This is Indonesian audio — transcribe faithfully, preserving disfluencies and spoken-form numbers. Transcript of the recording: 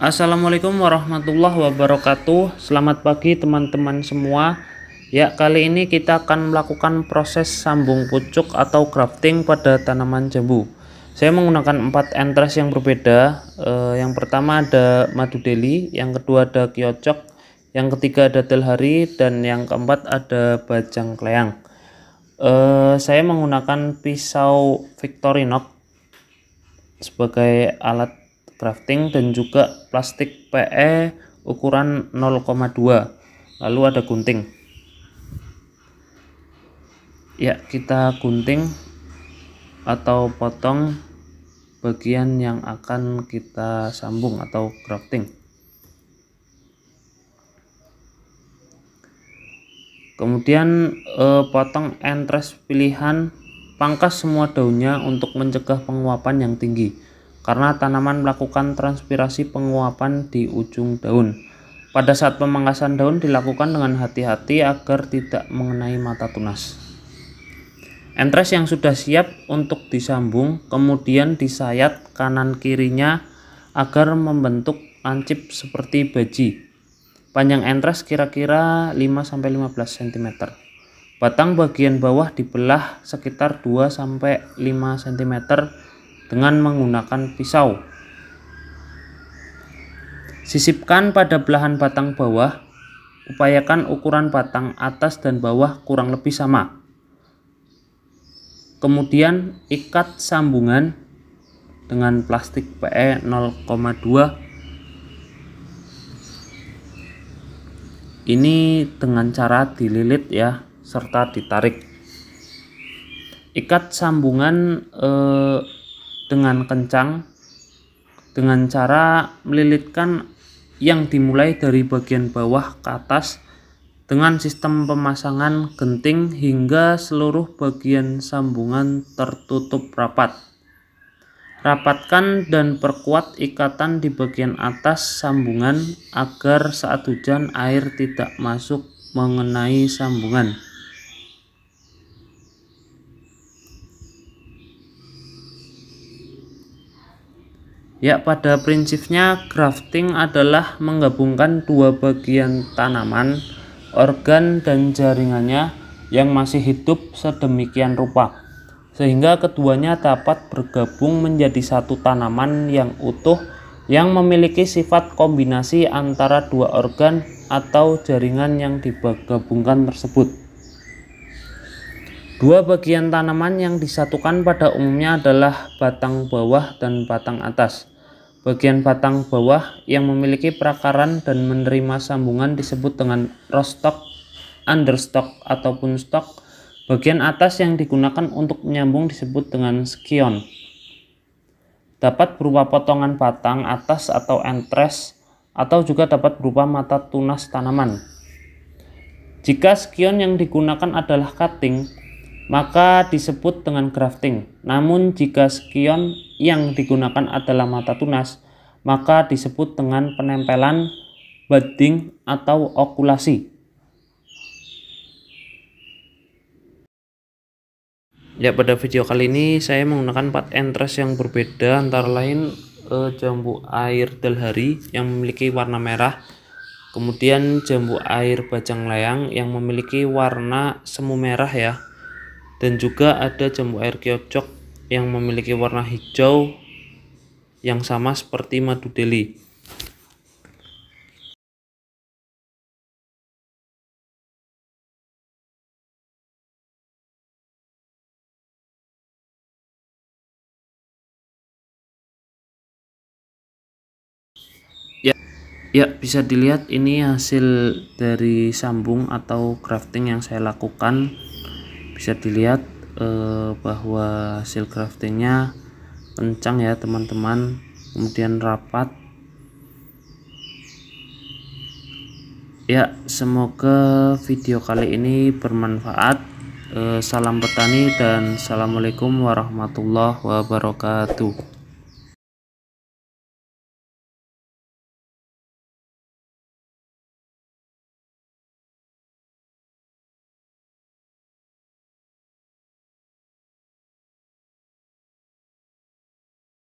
Assalamualaikum warahmatullahi wabarakatuh. Selamat pagi teman-teman semua. Ya, kali ini kita akan melakukan proses sambung pucuk atau grafting pada tanaman jambu. Saya menggunakan empat entres yang berbeda. Eh, yang pertama ada madu deli, yang kedua ada kiojok, yang ketiga ada dalhari, dan yang keempat ada bajang layang. Eh, saya menggunakan pisau Victorinox sebagai alat crafting dan juga plastik P E ukuran nol koma dua, lalu ada gunting. Ya, kita gunting atau potong bagian yang akan kita sambung atau crafting. Kemudian eh, potong entres pilihan, pangkas semua daunnya untuk mencegah penguapan yang tinggi, karena tanaman melakukan transpirasi penguapan di ujung daun. Pada saat pemangkasan daun dilakukan dengan hati-hati agar tidak mengenai mata tunas. Entres yang sudah siap untuk disambung kemudian disayat kanan kirinya agar membentuk lancip seperti baji. Panjang entres kira-kira lima sampai lima belas sentimeter. Batang bagian bawah dibelah sekitar dua sampai lima sentimeter dengan menggunakan pisau. Sisipkan pada belahan batang bawah. Upayakan ukuran batang atas dan bawah kurang lebih sama. Kemudian ikat sambungan dengan plastik P E nol koma dua. Ini dengan cara dililit ya, serta ditarik. Ikat sambungan eh, dengan kencang dengan cara melilitkan yang dimulai dari bagian bawah ke atas dengan sistem pemasangan genting hingga seluruh bagian sambungan tertutup rapat. Rapatkan dan perkuat ikatan di bagian atas sambungan agar saat hujan air tidak masuk mengenai sambungan. Ya, pada prinsipnya grafting adalah menggabungkan dua bagian tanaman, organ dan jaringannya yang masih hidup sedemikian rupa, sehingga keduanya dapat bergabung menjadi satu tanaman yang utuh yang memiliki sifat kombinasi antara dua organ atau jaringan yang digabungkan tersebut. Dua bagian tanaman yang disatukan pada umumnya adalah batang bawah dan batang atas. Bagian batang bawah yang memiliki perakaran dan menerima sambungan disebut dengan rootstock, understock, ataupun stok. Bagian atas yang digunakan untuk menyambung disebut dengan scion. Dapat berupa potongan batang atas atau entres, atau juga dapat berupa mata tunas tanaman. Jika scion yang digunakan adalah cutting, maka disebut dengan grafting. Namun jika scion yang digunakan adalah mata tunas, maka disebut dengan penempelan, budding, atau okulasi. Ya, pada video kali ini saya menggunakan empat entres yang berbeda, antara lain eh, jambu air dalhari yang memiliki warna merah, kemudian jambu air bajang layang yang memiliki warna semu merah ya, dan juga ada jambu air kiojok yang memiliki warna hijau yang sama seperti madu deli. Ya, ya bisa dilihat ini hasil dari sambung atau grafting yang saya lakukan. Bisa dilihat eh, bahwa hasil craftingnya kencang ya teman-teman, kemudian rapat ya. Semoga video kali ini bermanfaat. Eh, salam petani dan assalamualaikum warahmatullahi wabarakatuh.